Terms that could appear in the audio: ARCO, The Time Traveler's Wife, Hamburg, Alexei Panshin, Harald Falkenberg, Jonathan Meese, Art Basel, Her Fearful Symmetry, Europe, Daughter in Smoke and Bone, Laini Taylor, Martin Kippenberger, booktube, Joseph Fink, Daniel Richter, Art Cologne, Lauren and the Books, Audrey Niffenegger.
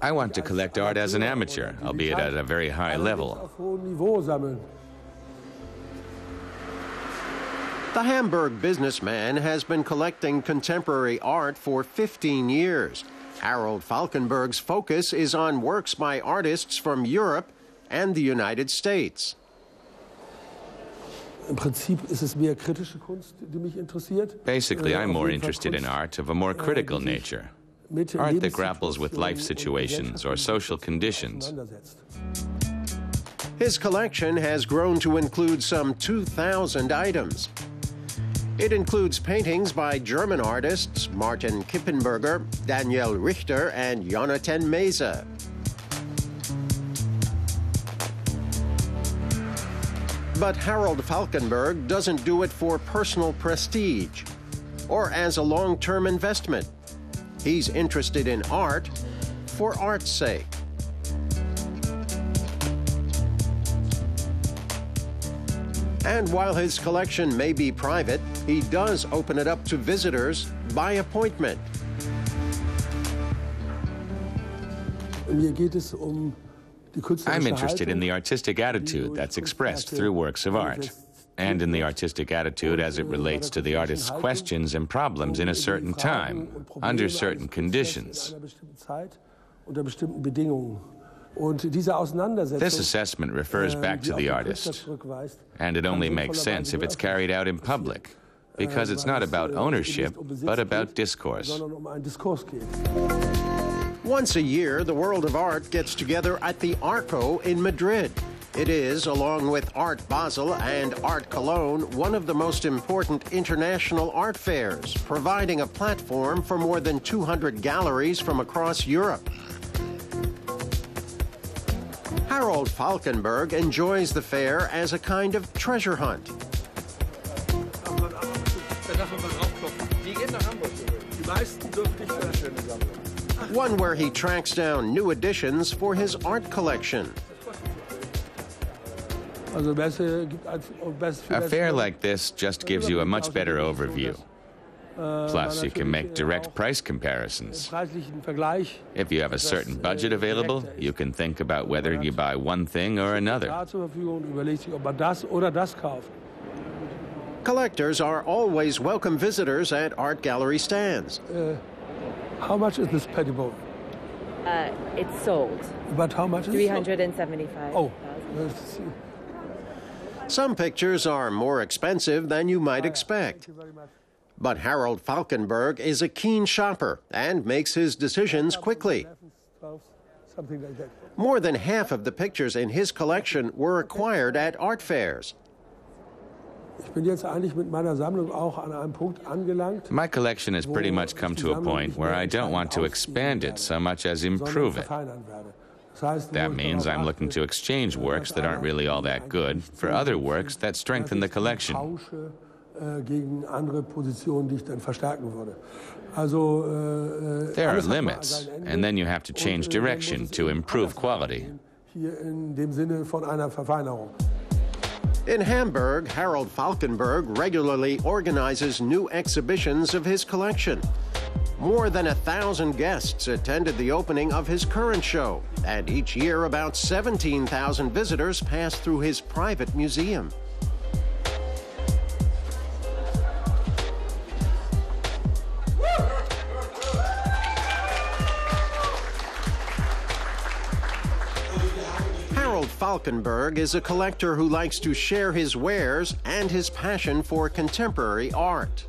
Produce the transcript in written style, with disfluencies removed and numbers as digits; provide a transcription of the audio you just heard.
I want to collect art as an amateur, albeit at a very high level. The Hamburg businessman has been collecting contemporary art for 15 years. Harald Falkenberg's focus is on works by artists from Europe and the United States. Basically, I'm more interested in art of a more critical nature. Art that grapples with life situations or social conditions. His collection has grown to include some 2,000 items. It includes paintings by German artists Martin Kippenberger, Daniel Richter, and Jonathan Meese. But Harald Falkenberg doesn't do it for personal prestige or as a long-term investment. He's interested in art for art's sake. And while his collection may be private, he does open it up to visitors by appointment. I'm interested in the artistic attitude that's expressed through works of art, and in the artistic attitude as it relates to the artist's questions and problems in a certain time, under certain conditions. This assessment refers back to the artist, and it only makes sense if it's carried out in public, because it's not about ownership, but about discourse. Once a year, the world of art gets together at the ARCO in Madrid. It is, along with Art Basel and Art Cologne, one of the most important international art fairs, providing a platform for more than 200 galleries from across Europe. Harald Falkenberg enjoys the fair as a kind of treasure hunt. One where he tracks down new additions for his art collection. A fair like this just gives you a much better overview. Plus, you can make direct price comparisons. If you have a certain budget available, you can think about whether you buy one thing or another. Collectors are always welcome visitors at art gallery stands. How much is this pettibone? It's sold. But how much is it? 375. Oh. Some pictures are more expensive than you might expect. But Harald Falkenberg is a keen shopper and makes his decisions quickly. More than half of the pictures in his collection were acquired at art fairs. My collection has pretty much come to a point where I don't want to expand it so much as improve it. That means I'm looking to exchange works that aren't really all that good for other works that strengthen the collection. There are limits, and then you have to change direction to improve quality. In Hamburg, Harald Falkenberg regularly organizes new exhibitions of his collection. More than 1,000 guests attended the opening of his current show, and each year about 17,000 visitors pass through his private museum. Falkenberg is a collector who likes to share his wares and his passion for contemporary art.